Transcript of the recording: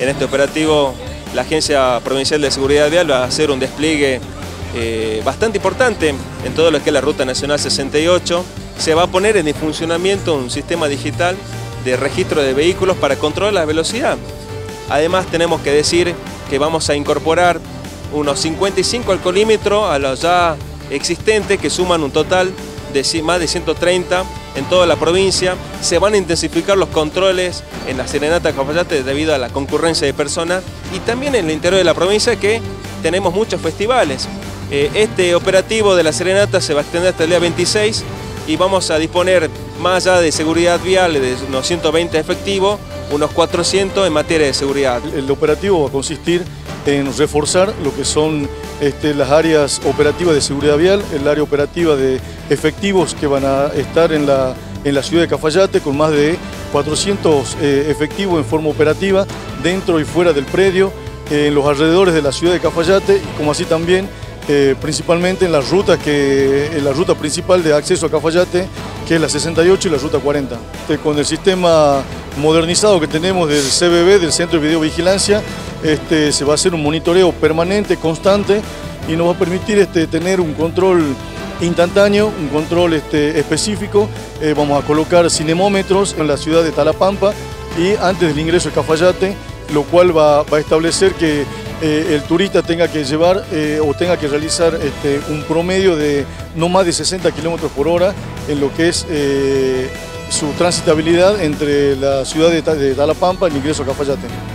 En este operativo, la Agencia Provincial de Seguridad Vial va a hacer un despliegue bastante importante en todo lo que es la Ruta Nacional 68. Se va a poner en funcionamiento un sistema digital de registro de vehículos para controlar la velocidad. Además, tenemos que decir que vamos a incorporar unos 55 alcoholímetros a los ya existentes, que suman un total de más de 130 en toda la provincia. Se van a intensificar los controles en la Serenata de Cafayate debido a la concurrencia de personas, y también en el interior de la provincia, que tenemos muchos festivales. Este operativo de la Serenata se va a extender hasta el día 26 y vamos a disponer, más allá de seguridad vial, de unos 120 efectivos, unos 400 en materia de seguridad. El operativo va a consistir en reforzar lo que son las áreas operativas de seguridad vial, el área operativa de efectivos que van a estar en la ciudad de Cafayate, con más de 400 efectivos en forma operativa dentro y fuera del predio, en los alrededores de la ciudad de Cafayate, como así también principalmente en las rutas la ruta principal de acceso a Cafayate, que es la 68 y la ruta 40. Con el sistema modernizado que tenemos del CBB, del Centro de Videovigilancia, se va a hacer un monitoreo permanente, constante, y nos va a permitir tener un control instantáneo, un control específico. Vamos a colocar cinemómetros en la ciudad de Talapampa y antes del ingreso de Cafayate, lo cual va a establecer que el turista tenga que llevar o tenga que realizar un promedio de no más de 60 kilómetros por hora en lo que es su transitabilidad entre la ciudad de Talapampa y el ingreso a Cafayate.